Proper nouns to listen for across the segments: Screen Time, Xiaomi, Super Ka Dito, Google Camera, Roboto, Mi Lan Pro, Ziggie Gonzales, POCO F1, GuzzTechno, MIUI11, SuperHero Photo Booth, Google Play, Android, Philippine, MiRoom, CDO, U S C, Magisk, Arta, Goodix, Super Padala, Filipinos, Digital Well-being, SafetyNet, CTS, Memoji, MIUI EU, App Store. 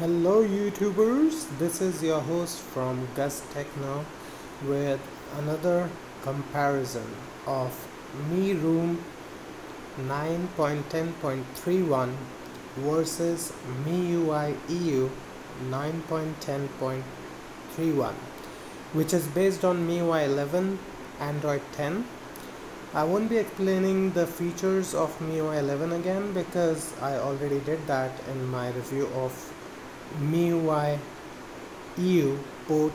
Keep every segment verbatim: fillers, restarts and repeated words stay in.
Hello YouTubers, this is your host from GuzzTechno with another comparison of MiRoom nine point ten point thirty-one versus M I U I E U nine point ten point thirty-one, which is based on M I U I eleven, Android ten. I won't be explaining the features of M I U I eleven again because I already did that in my review of M I U I E U port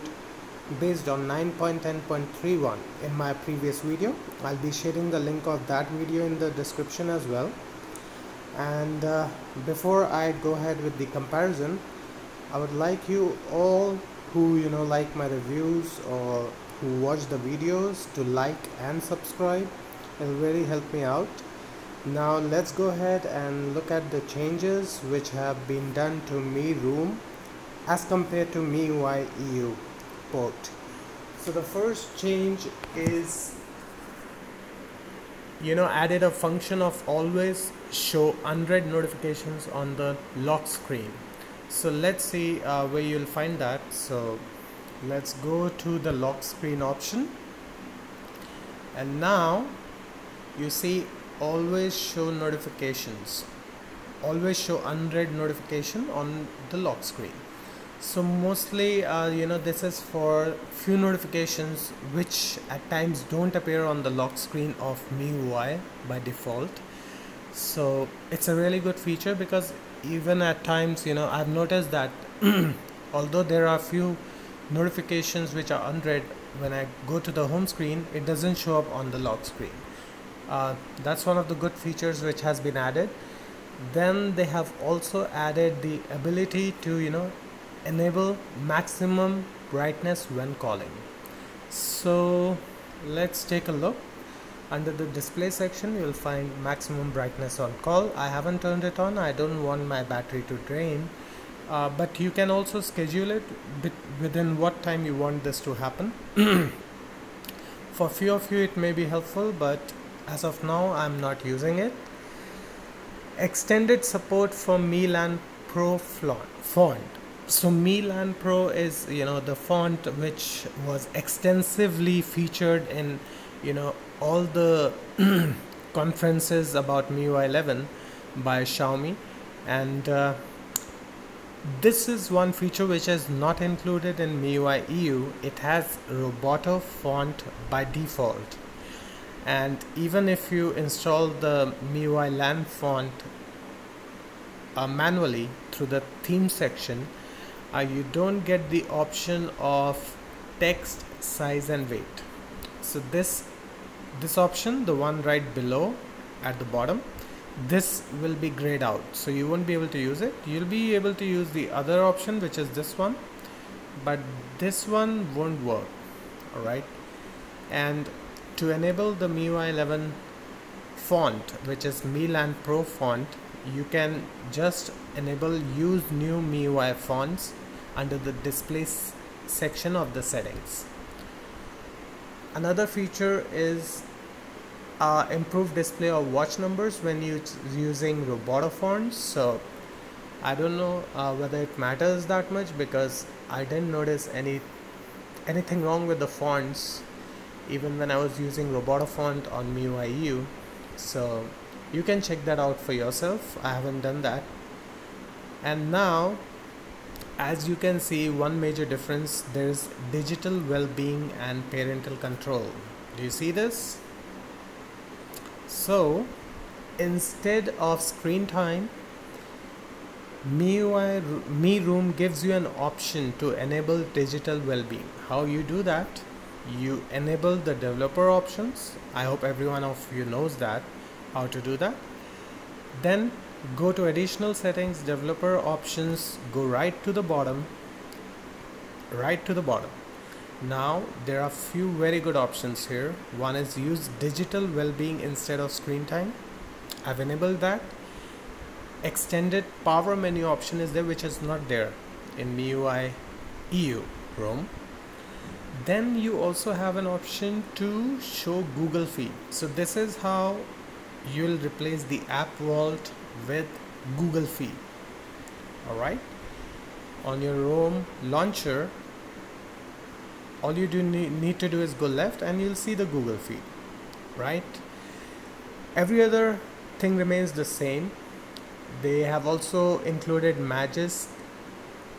based on nine point ten point thirty-one in my previous video. I'll be sharing the link of that video in the description as well. And uh, before I go ahead with the comparison, I would like you all who you know like my reviews or who watch the videos to like and subscribe. It'll really help me out. Now let's go ahead and look at the changes which have been done to MiRoom as compared to M I U I E U port. So the first change is you know added a function of always show unread notifications on the lock screen. So let's see uh, where you'll find that. So let's go to the lock screen option, and now you see always show notifications, always show unread notification on the lock screen. So mostly uh, you know this is for few notifications which at times don't appear on the lock screen of M I U I by default. So it's a really good feature because even at times you know I've noticed that although there are few notifications which are unread, when I go to the home screen it doesn't show up on the lock screen. Uh, that's one of the good features which has been added. Then they have also added the ability to you know enable maximum brightness when calling. So let's take a look. Under the display section you'll find maximum brightness on call. I haven't turned it on, I don't want my battery to drain. Uh, but you can also schedule it within what time you want this to happen. For few of you it may be helpful, but as of now I'm not using it. Extended support for Mi Lan Pro font. So Mi Lan Pro is you know the font which was extensively featured in you know all the conferences about M I U I eleven by Xiaomi, and uh, this is one feature which is not included in M I U I E U. It has Roboto font by default, and even if you install the M I U I Lan font uh, manually through the theme section, uh, you don't get the option of text size and weight. So this this option, the one right below at the bottom, this will be grayed out, so you won't be able to use it. You'll be able to use the other option, which is this one, but this one won't work. All right, and to enable the M I U I eleven font, which is Mi Lan Pro font, you can just enable use new M I U I fonts under the display section of the settings. Another feature is Uh, improved display of watch numbers when you using Roboto fonts. So I don't know uh, whether it matters that much because I didn't notice any anything wrong with the fonts even when I was using Roboto font on M I U I E U. So you can check that out for yourself. I haven't done that. And now, as you can see, one major difference, there's digital well-being and parental control. Do you see this? So instead of Screen Time, M I U I MiRoom gives you an option to enable digital well-being. How you do that? You enable the developer options. I hope everyone of you knows that, how to do that. Then go to additional settings, developer options, go right to the bottom, right to the bottom. Now there are few very good options here. One is use digital well-being instead of Screen Time. I've enabled that. Extended power menu option is there, which is not there in M I U I E U ROM. Then you also have an option to show Google Feed. So this is how you'll replace the App Vault with Google Feed. All right. on your Roam launcher, all you do need to do is go left and you'll see the Google feed, right? Every other thing remains the same. They have also included Magisk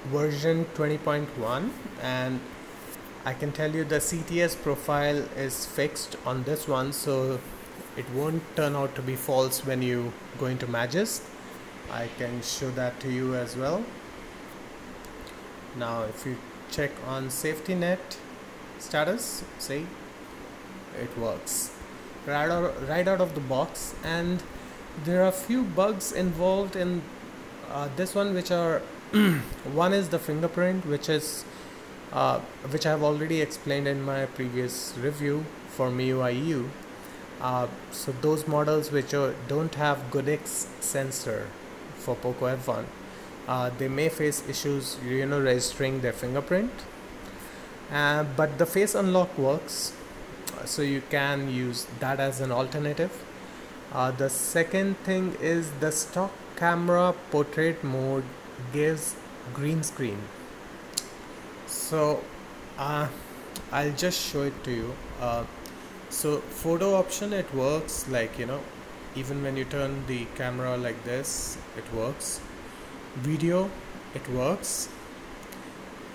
version twenty point one, and I can tell you the C T S profile is fixed on this one, so it won't turn out to be false when you go into Magisk. I can show that to you as well. Now if you check on SafetyNet status, see, it works right out, right out of the box. And there are a few bugs involved in uh, this one, which are one is the fingerprint, which is uh, which I have already explained in my previous review for M I U I E U. Uh, so those models which are, don't have Goodix sensor for POCO F one, uh, they may face issues, you know, registering their fingerprint. Uh, but the face unlock works, so you can use that as an alternative. Uh, the second thing is the stock camera portrait mode gives green screen. So uh, I'll just show it to you. Uh, so photo option, it works, like, you know, even when you turn the camera like this, it works. Video, it works.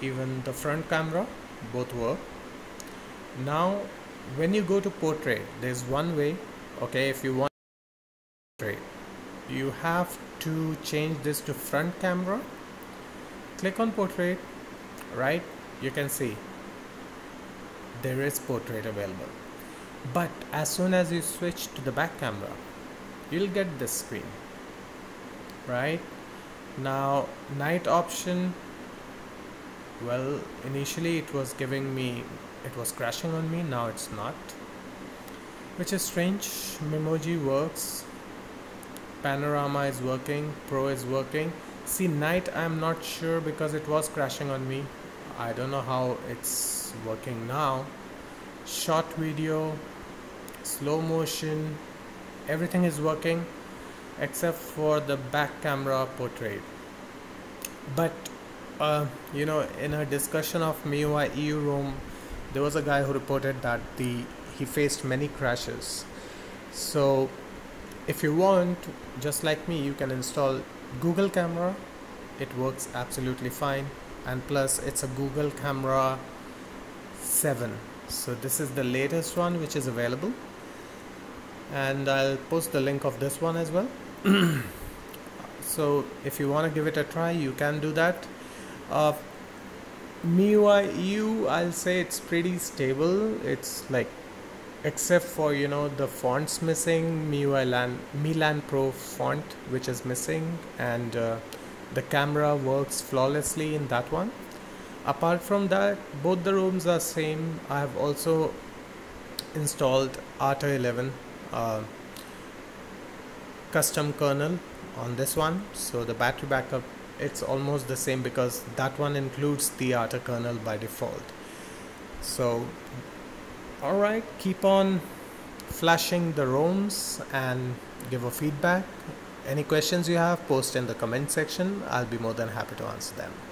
Even the front camera, both work. Now when you go to portrait, there's one way, okay? If you want portrait, you have to change this to front camera, click on portrait, right? You can see there is portrait available, but as soon as you switch to the back camera, you'll get this screen. Right now, night option, well, initially it was giving me, it was crashing on me, now it's not, which is strange. Memoji works, panorama is working, pro is working. See, night I'm not sure because it was crashing on me. I don't know how it's working now. Short video, slow motion, everything is working except for the back camera portrait. But uh, you know, in a discussion of M I U I E U Roam, there was a guy who reported that the he faced many crashes. So if you want, just like me, you can install Google Camera. It works absolutely fine, and plus it's a Google Camera seven. So this is the latest one which is available, and I'll post the link of this one as well. So if you want to give it a try, you can do that. uh, M I U I E U, I'll say it's pretty stable. It's like, except for, you know, the fonts missing, Mi Lan Pro font which is missing, and uh, the camera works flawlessly in that one. Apart from that, both the rooms are same. I have also installed Arta eleven uh, custom kernel on this one, so the battery backup, it's almost the same because that one includes the Arta kernel by default. So alright, keep on flashing the ROMs and give a feedback. Any questions you have, post in the comment section. I'll be more than happy to answer them.